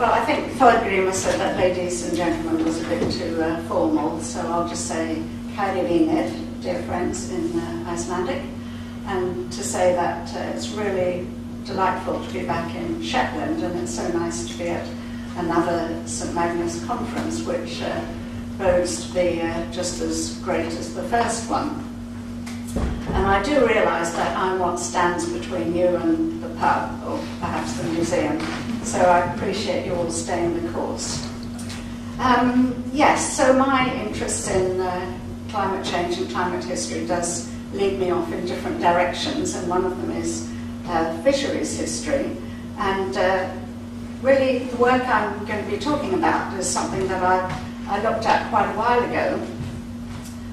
Well, I think Thor Grima said that ladies and gentlemen was a bit too formal, so I'll just say Kylie Lienid, dear friends, in Icelandic, and to say that it's really delightful to be back in Shetland, and it's so nice to be at another St. Magnus Conference, which rose to be just as great as the first one. And I do realise that I'm what stands between you and the pub, or perhaps the museum, so I appreciate you all staying the course. Yes, so my interest in climate change and climate history does lead me off in different directions, and one of them is fisheries history. And really the work I'm going to be talking about is something that I looked at quite a while ago.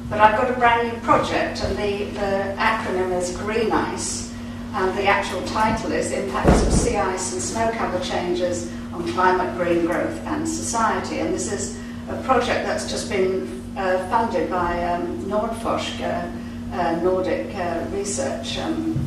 But I've got a brand new project, and the acronym is Green Ice, and the actual title is Impacts of Sea Ice and Snow Cover Changes on Climate, Green Growth and Society. And this is a project that's just been funded by Nordforsk, Nordic research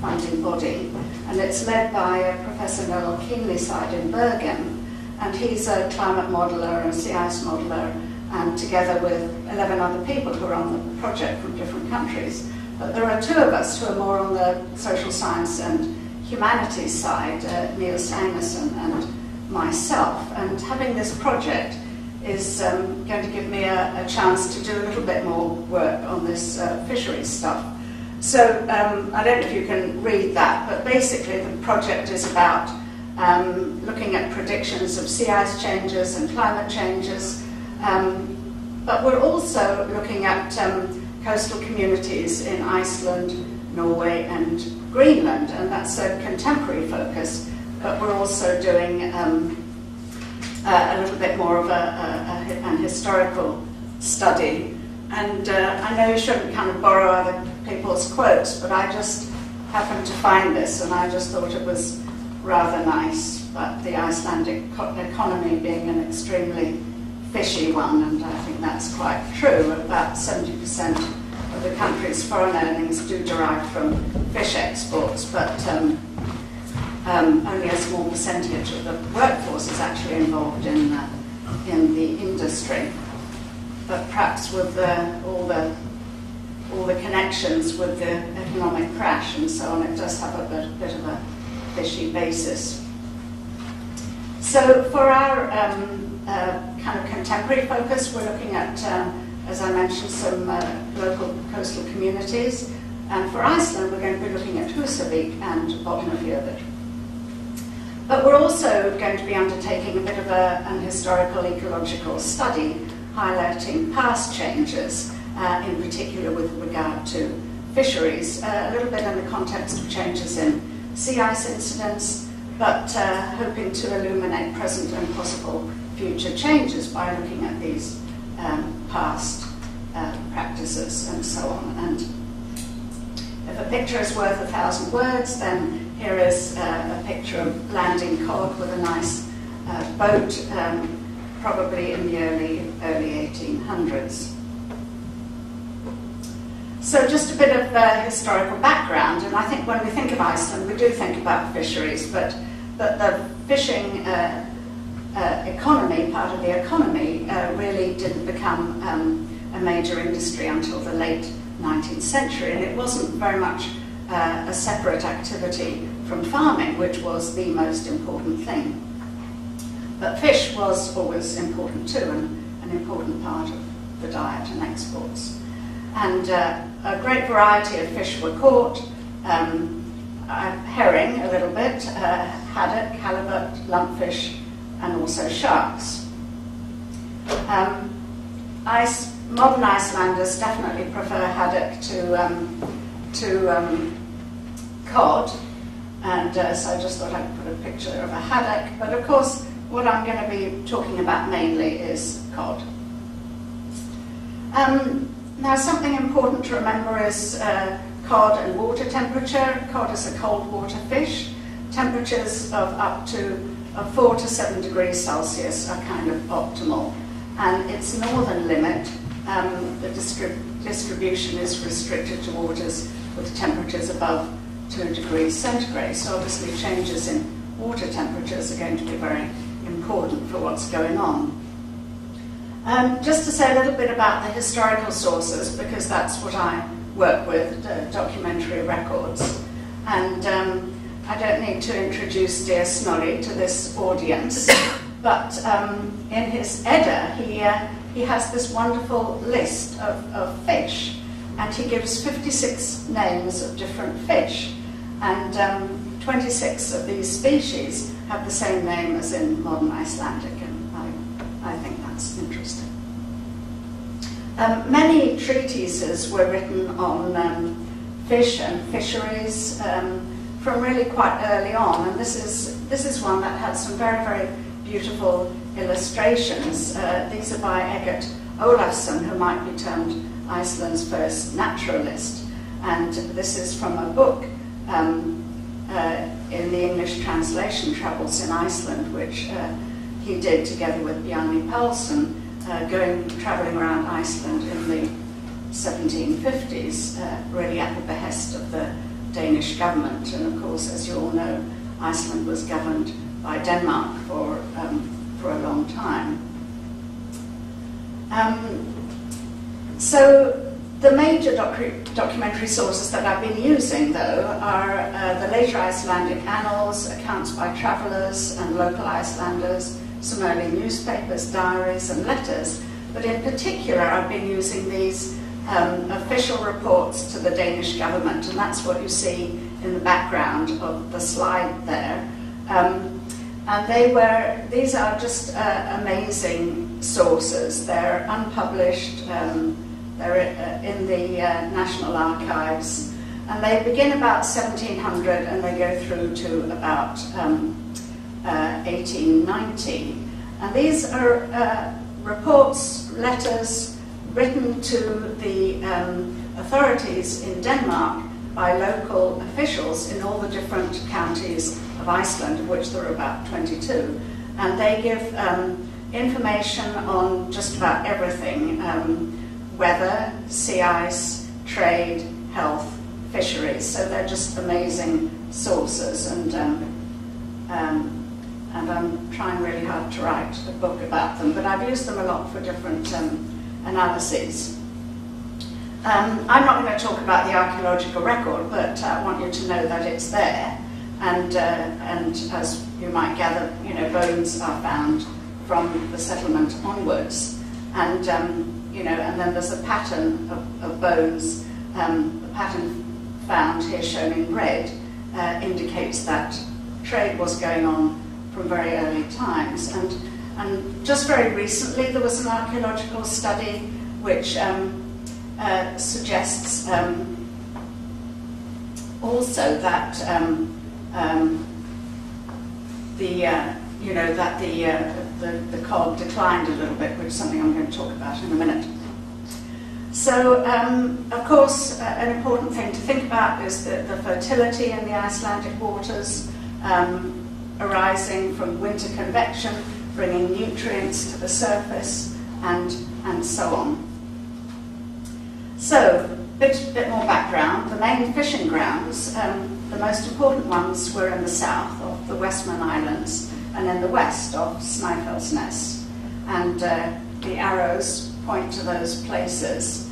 funding body, and it's led by Professor Noel Keenleyside in Bergen, and he's a climate modeller and sea ice modeller, and together with 11 other people who are on the project from different countries. But there are two of us who are more on the social science and humanities side, Neil Sanderson and myself, and having this project is going to give me a chance to do a little bit more work on this fisheries stuff. So I don't know if you can read that, but basically the project is about looking at predictions of sea ice changes and climate changes, but we're also looking at coastal communities in Iceland, Norway and Greenland, and that's a contemporary focus, but we're also doing a little bit more of an historical study. And I know you shouldn't kind of borrow other people's quotes, but I just happened to find this and I just thought it was rather nice, but the Icelandic economy being an extremely fishy one, and I think that's quite true. About 70% of the country's foreign earnings do derive from fish exports, but only a small percentage of the workforce is actually involved in the industry. But perhaps with all the connections with the economic crash and so on, it does have a bit of a fishy basis. So for our kind of contemporary focus, we're looking at, as I mentioned, some local coastal communities, and for Iceland we're going to be looking at Húsavík and Botnafjörður. But we're also going to be undertaking a bit of an historical ecological study, highlighting past changes, in particular with regard to fisheries, a little bit in the context of changes in sea ice incidents, but hoping to illuminate present and possible future changes by looking at these past practices and so on. And if a picture is worth 1,000 words, then here is a picture of landing cod with a nice boat, probably in the early 1800s. So just a bit of historical background, and I think when we think of Iceland, we do think about fisheries, but the fishing economy, part of the economy, really didn't become a major industry until the late 19th century, and it wasn't very much a separate activity from farming, which was the most important thing. But fish was always important too, and an important part of the diet and exports. And a great variety of fish were caught, herring a little bit, haddock, halibut, lumpfish, and also sharks. Modern Icelanders definitely prefer haddock to cod, and so I just thought I'd put a picture of a haddock, but of course what I'm going to be talking about mainly is cod. Now something important to remember is cod and water temperature. Cod is a cold water fish. Temperatures of up to 4 to 7 degrees Celsius are kind of optimal, and its northern limit, the distribution is restricted to waters with temperatures above 2 degrees centigrade, so obviously changes in water temperatures are going to be very important for what's going on. Just to say a little bit about the historical sources, because that's what I work with, documentary records. And I don't need to introduce dear Snorri to this audience, but in his Edda, he has this wonderful list of fish, and he gives 56 names of different fish, and 26 of these species have the same name as in modern Icelandic, and I think that's interesting. Many treatises were written on fish and fisheries from really quite early on, and this is one that had some very, very beautiful illustrations. These are by Eggert Ólafsson, who might be termed Iceland's first naturalist, and this is from a book in the English translation, Travels in Iceland, which he did together with Bjarni Pálsson, travelling around Iceland in the 1750s, really at the behest of the Danish government. And of course, as you all know, Iceland was governed by Denmark for a long time. So the major documentary sources that I've been using, though, are the later Icelandic annals, accounts by travellers and local Icelanders, some early newspapers, diaries and letters, but in particular I've been using these official reports to the Danish government, and that's what you see in the background of the slide there. And these are just amazing sources. They're unpublished, they're in the National Archives, and they begin about 1700 and they go through to about 1890. And these are reports, letters written to the authorities in Denmark by local officials in all the different counties of Iceland, of which there are about 22. And they give information on just about everything, weather, sea ice, trade, health, fisheries. So they're just amazing sources, and I'm trying really hard to write a book about them, but I've used them a lot for different analyses. I'm not going to talk about the archaeological record, but I want you to know that it's there. And as you might gather, bones are found from the settlement onwards, and and then there's a pattern of bones. The pattern found here, shown in red, indicates that trade was going on from very early times. And just very recently, there was an archaeological study which suggests also that. That the cod declined a little bit, which is something I'm going to talk about in a minute. So, of course, an important thing to think about is the fertility in the Icelandic waters, arising from winter convection, bringing nutrients to the surface, and so on. So, a bit more background. The main fishing grounds. The most important ones were in the south of the Westman Islands and in the west of Snæfellsnes, and the arrows point to those places.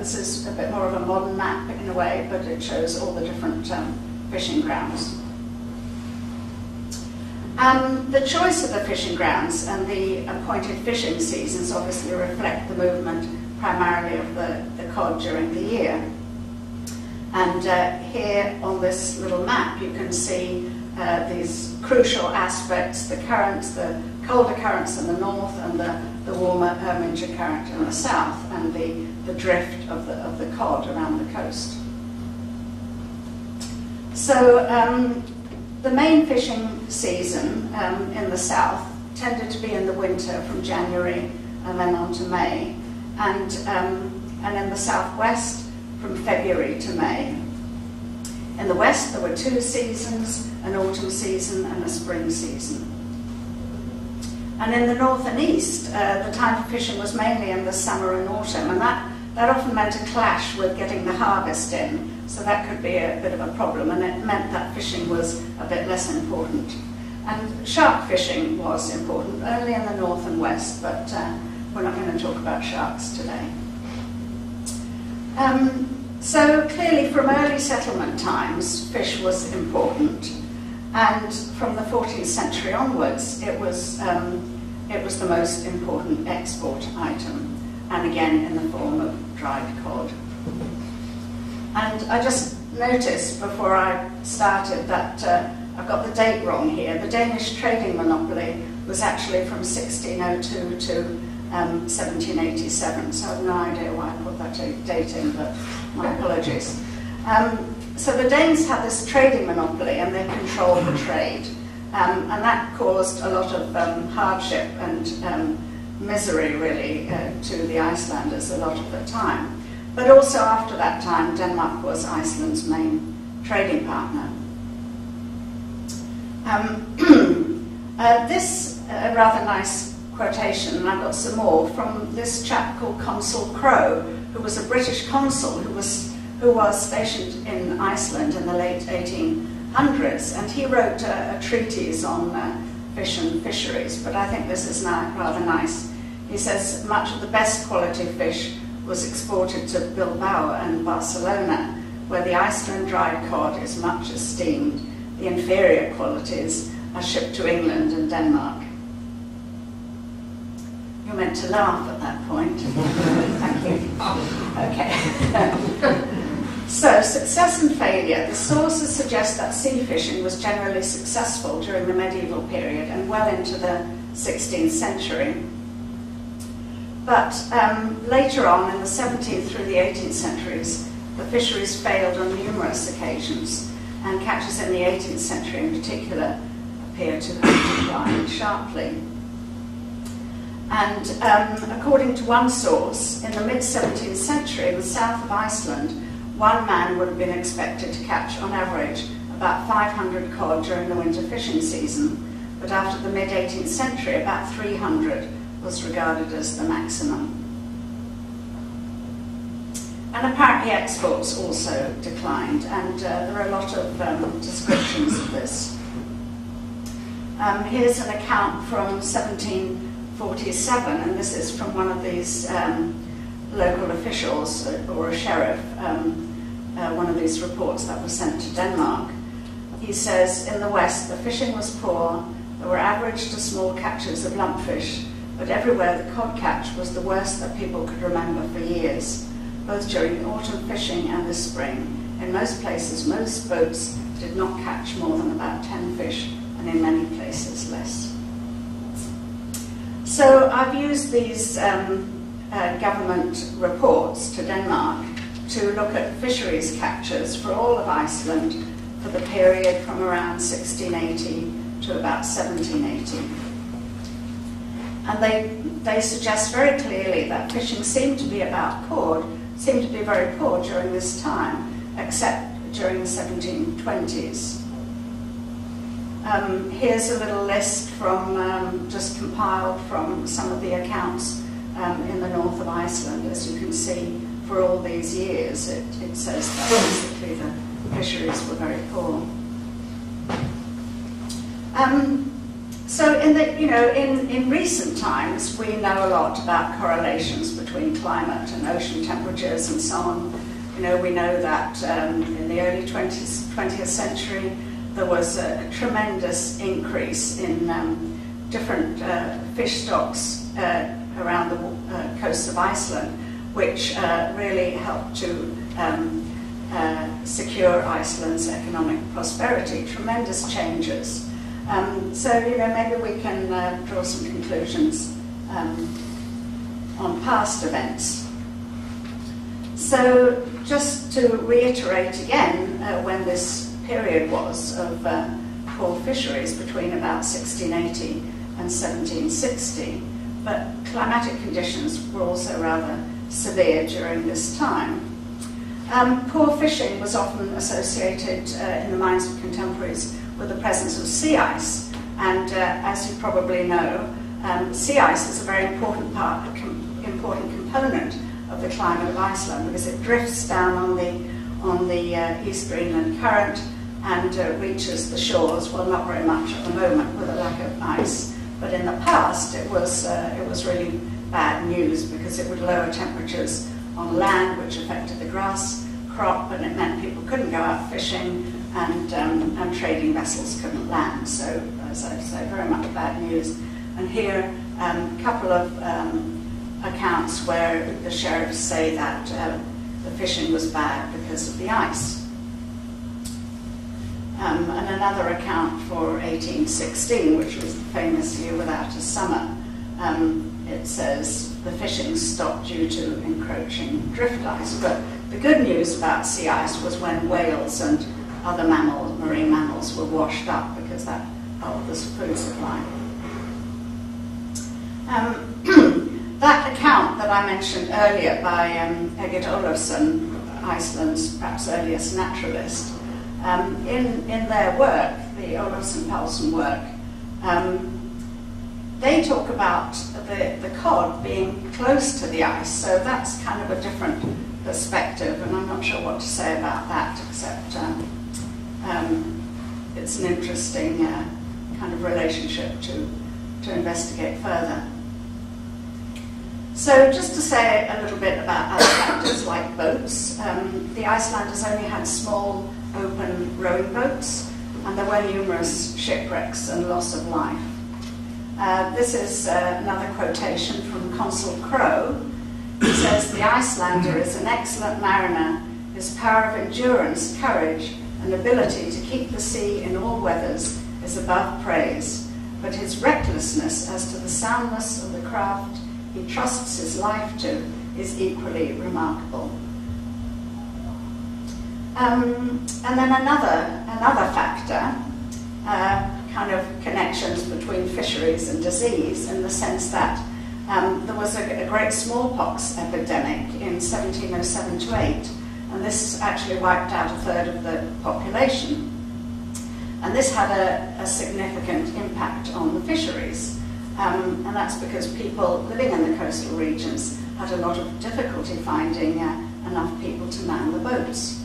This is a bit more of a modern map in a way, but it shows all the different fishing grounds. The choice of the fishing grounds and the appointed fishing seasons obviously reflect the movement primarily of the cod during the year. And here on this little map, you can see these crucial aspects, the currents, the colder currents in the north and the warmer Irminger current in the south, and the drift of the cod around the coast. So the main fishing season in the south tended to be in the winter from January and then on to May, and in the southwest, from February to May. In the west, there were two seasons, an autumn season and a spring season. And in the north and east, the time for fishing was mainly in the summer and autumn, and that often meant a clash with getting the harvest in, so that could be a bit of a problem, and it meant that fishing was a bit less important. And shark fishing was important, only in the north and west, but we're not going to talk about sharks today. So clearly from early settlement times, fish was important. And from the 14th century onwards, it was the most important export item, and again in the form of dried cod. And I just noticed before I started that I've got the date wrong here. The Danish trading monopoly was actually from 1602 to 1787, so I have no idea why I put that date in, but my apologies. So the Danes had this trading monopoly and they controlled the trade, and that caused a lot of hardship and misery really to the Icelanders a lot of the time. But also after that time, Denmark was Iceland's main trading partner. This rather nice quotation, and I've got some more, from this chap called Consul Crow, who was a British consul who was stationed in Iceland in the late 1800s, and he wrote a treatise on fish and fisheries, but I think this is rather nice. He says, much of the best quality fish was exported to Bilbao and Barcelona, where the Iceland dried cod is much esteemed. The inferior qualities are shipped to England and Denmark. You're meant to laugh at that point. Thank you. Okay. So, success and failure. The sources suggest that sea fishing was generally successful during the medieval period and well into the 16th century. But later on, in the 17th through the 18th centuries, the fisheries failed on numerous occasions, and catches in the 18th century in particular appear to have declined sharply. And according to one source, in the mid-17th century, in the south of Iceland, one man would have been expected to catch, on average, about 500 cod during the winter fishing season, but after the mid-18th century, about 300 was regarded as the maximum. And apparently exports also declined, and there are a lot of descriptions of this. Here's an account from 1747, and this is from one of these local officials or a sheriff, one of these reports that was sent to Denmark. He says, in the west the fishing was poor, there were average to small catches of lumpfish, but everywhere the cod catch was the worst that people could remember for years, both during autumn fishing and the spring. In most places, most boats did not catch more than about 10 fish, and in many places less. So I've used these government reports to Denmark to look at fisheries captures for all of Iceland for the period from around 1680 to about 1780. And they suggest very clearly that fishing seemed to be very poor during this time, except during the 1720s. Here's a little list from just compiled from some of the accounts in the north of Iceland, as you can see, for all these years. It says that basically the fisheries were very poor. So in recent times, we know a lot about correlations between climate and ocean temperatures and so on. We know that in the early 20th century, there was a tremendous increase in different fish stocks around the coasts of Iceland, which really helped to secure Iceland's economic prosperity, tremendous changes. Maybe we can draw some conclusions on past events. So, just to reiterate again when this period was of poor fisheries between about 1680 and 1760, but climatic conditions were also rather severe during this time. Poor fishing was often associated in the minds of contemporaries with the presence of sea ice, and as you probably know, sea ice is a very important important component of the climate of Iceland, because it drifts down on the East Greenland Current and reaches the shores. Well, not very much at the moment with a lack of ice, but in the past it was really bad news because it would lower temperatures on land, which affected the grass crop, and it meant people couldn't go out fishing, and trading vessels couldn't land. So, as I say, very much bad news. And here a couple of accounts where the sheriffs say that the fishing was bad because of the ice. And another account for 1816, which was the famous year without a summer. It says the fishing stopped due to encroaching drift ice. But the good news about sea ice was when whales and other mammals, marine mammals, were washed up, because that helped the food supply. That account that I mentioned earlier by Eggert Ólafsson, Iceland's perhaps earliest naturalist, in their work, the Olesen-Powlesen work, they talk about the cod being close to the ice, so that's kind of a different perspective, and I'm not sure what to say about that, except it's an interesting kind of relationship to investigate further. So just to say a little bit about other factors like boats, the Icelanders only had small open rowing boats, and there were numerous shipwrecks and loss of life. This is another quotation from Consul Crow. He says, "The Icelander is an excellent mariner. His power of endurance, courage, and ability to keep the sea in all weathers is above praise. But his recklessness as to the soundness of the craft he trusts his life to is equally remarkable." And then another factor, kind of connections between fisheries and disease, in the sense that there was a great smallpox epidemic in 1707-8, and this actually wiped out a third of the population. And this had a significant impact on the fisheries, and that's because people living in the coastal regions had a lot of difficulty finding enough people to man the boats.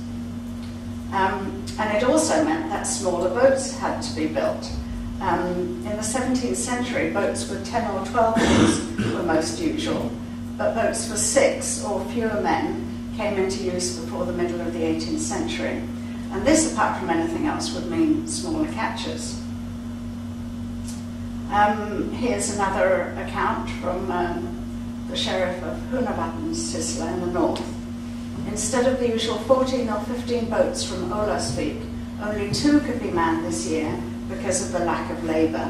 And it also meant that smaller boats had to be built. In the 17th century, boats with 10 or 12 oars were most usual, but boats for 6 or fewer men came into use before the middle of the 18th century. And this, apart from anything else, would mean smaller catches. Here's another account from the sheriff of Húnaflói Sýsla in the north. "Instead of the usual 14 or 15 boats from Ólafsvík, only 2 could be manned this year because of the lack of labour.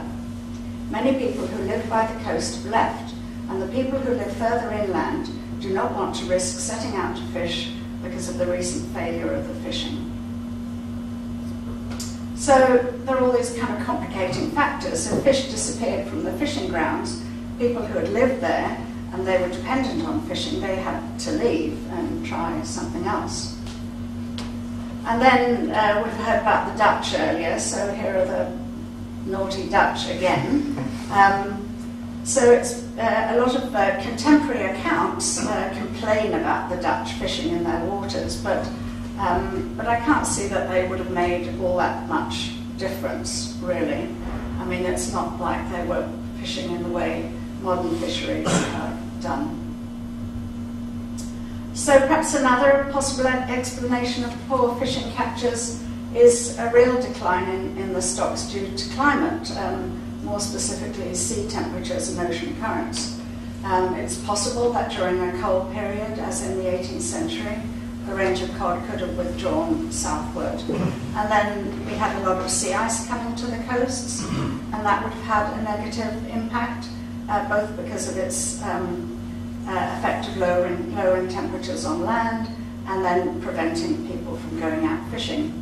Many people who live by the coast have left, and the people who live further inland do not want to risk setting out to fish because of the recent failure of the fishing." So there are all these kind of complicating factors. If fish disappeared from the fishing grounds, people who had lived there and they were dependent on fishing, they had to leave and try something else. And then we've heard about the Dutch earlier, so here are the naughty Dutch again. So it's a lot of contemporary accounts complain about the Dutch fishing in their waters, but I can't see that they would have made all that much difference, really. I mean, it's not like they were fishing in the way modern fisheries are done. So perhaps another possible explanation of poor fishing catches is a real decline in the stocks due to climate, more specifically sea temperatures and ocean currents. It's possible that during a cold period, as in the 18th century, the range of cod could have withdrawn southward. And then we had a lot of sea ice coming to the coasts, and that would have had a negative impact, both because of its effect of lowering temperatures on land, and then preventing people from going out fishing.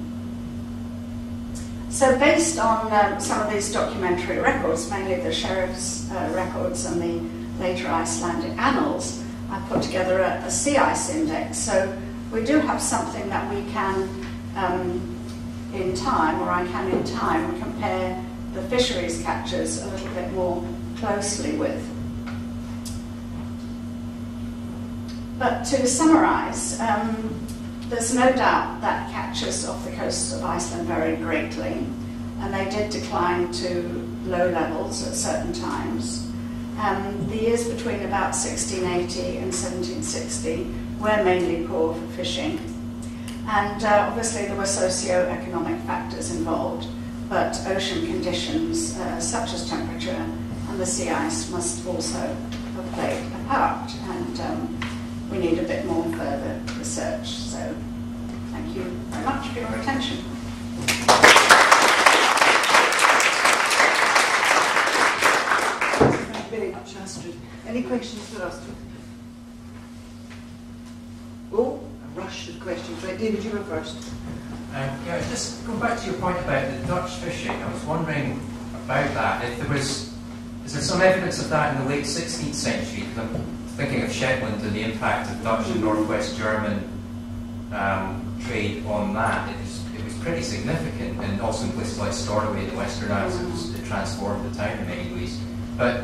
So based on some of these documentary records, mainly the sheriff's records and the later Icelandic annals, I put together a sea ice index. So we do have something that we can, I can in time, compare the fisheries catches a little bit more closely with. But to summarize, There's no doubt that catches off the coasts of Iceland vary greatly, and they did decline to low levels at certain times. The years between about 1680 and 1760 were mainly poor for fishing. And obviously there were socio-economic factors involved, but ocean conditions such as temperature and the sea ice must also have played a part, and we need a bit more further research. So thank you very much for your attention. Thank you very much, Astrid. Any questions for Astrid? Oh, a rush of questions. Right, David, you were first. Yeah, just go back to your point about the Dutch fishing. I was wondering about that. If there was, is there some evidence of that in the late 16th century? Thinking of Shetland and the impact of Dutch and Northwest German trade on that, it was pretty significant, and also in places like Stornoway, the Western Isles, it transformed the town in many ways. But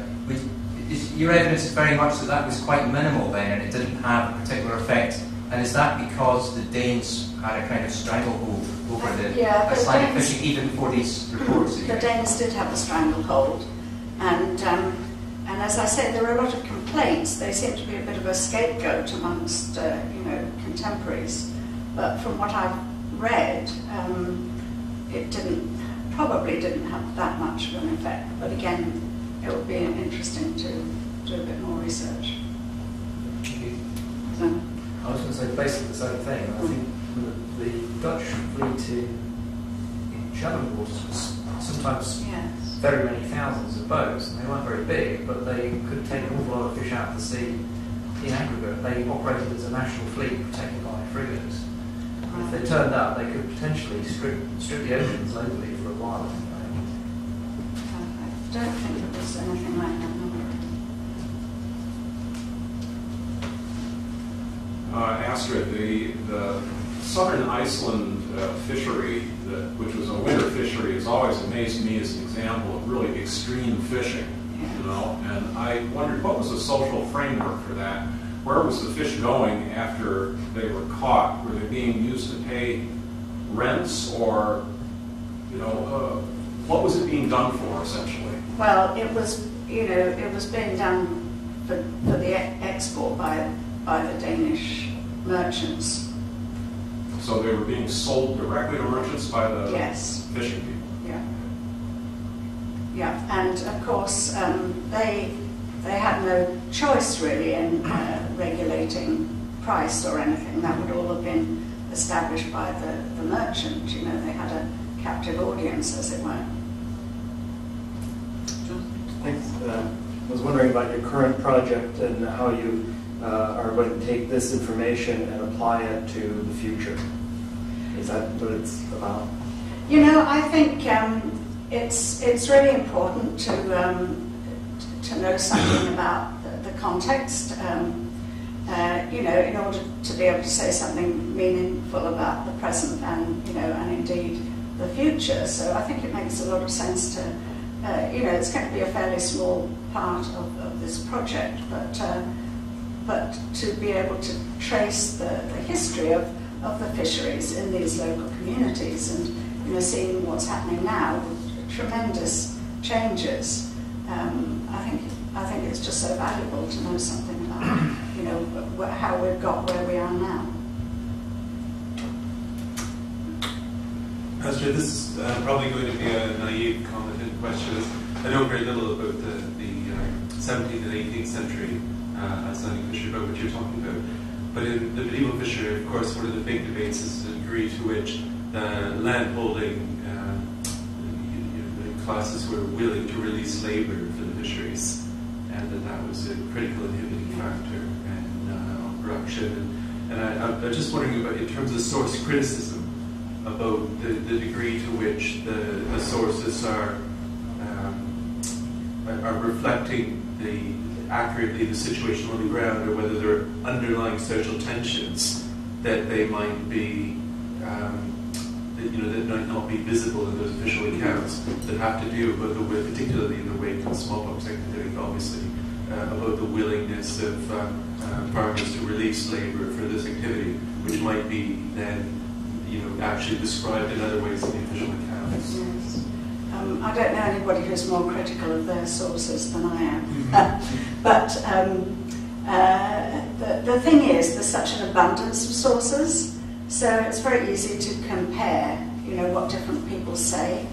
your evidence is very much that that was quite minimal then, and it didn't have a particular effect. And is that because the Danes had a kind of stranglehold over the Icelandic fishing even before these reports? The Danes did have a stranglehold, and as I said, there were a lot of complaints. They seemed to be a bit of a scapegoat amongst contemporaries. But from what I've read, it probably didn't have that much of an effect. But again, it would be interesting to do a bit more research. So. I was going to say basically the same thing. I think the Dutch fleet in shallow waters sometimes. Yes. Very many thousands of boats, and they weren't very big, but they could take an awful lot of fish out of the sea in aggregate. They operated as a national fleet protected by frigates. If they turned up, they could potentially strip the oceans locally for a while. I don't think there was anything like that number. Astrid, the southern Iceland fishery, which was a winter fishery, has always amazed me as an example of really extreme fishing, and I wondered what was the social framework for that? Where was the fish going after they were caught? Were they being used to pay rents, or, what was it being done for, essentially? Well, it was, it was being done for the export by the Danish merchants. So they were being sold directly to merchants by the fishing people. Yeah. Yeah, and of course they had no choice really in regulating price or anything. That would all have been established by the merchant. They had a captive audience, as it were. Thanks. I was wondering about your current project and how you are going to take this information and apply it to the future. Is that what it's about? I think it's really important to know something about the context, in order to be able to say something meaningful about the present and, and indeed the future. So I think it makes a lot of sense to, it's going to be a fairly small part of this project, but to be able to trace the history of the fisheries in these local communities and seeing what's happening now with tremendous changes. I think it's just so valuable to know something about how we've got where we are now. Astrid, this is probably going to be a naive comment and question. I know very little about the 17th and 18th century Icelandic fishery, about what you're talking about. But in the medieval fishery, of course, one of the big debates is the degree to which the landholding classes were willing to release labor for the fisheries, and that was a critical inhibiting factor on production. And I'm just wondering about, in terms of source criticism, about the degree to which the sources are reflecting accurately the situation on the ground, or whether there are underlying social tensions that they might be, that might not be visible in those official accounts that have to do with, particularly in the wake of the smallpox epidemic, obviously, about the willingness of farmers to release labor for this activity, which might be then, you know, actually described in other ways in the official accounts. Yes. I don't know anybody who's more critical of their sources than I am. Mm-hmm. But the thing is, there's such an abundance of sources, so it's very easy to compare, you know, what different people say.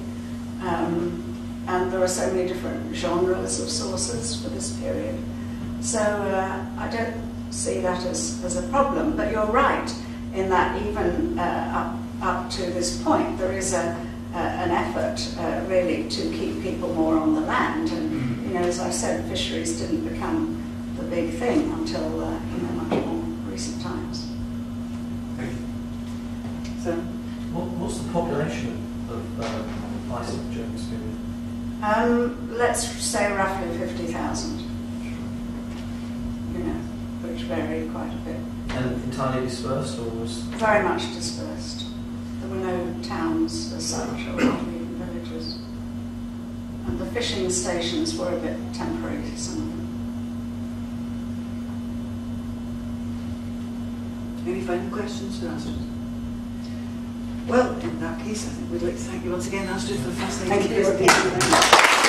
And there are so many different genres of sources for this period. So I don't see that as a problem, but you're right in that even up to this point there is an effort really to keep people more on the land, and you know, as I said, fisheries didn't become the big thing until you know, much more recent times. So, what's the population of Iceland during this period? Let's say roughly 50,000, you know, which varied quite a bit. And entirely dispersed, or was? Very much dispersed. There were no towns as such, or even villages. And the fishing stations were a bit temporary, some of them. Any final questions for us? Well, in that case, I think we'd like to thank you once again, Astrid, for the fascinating presentation.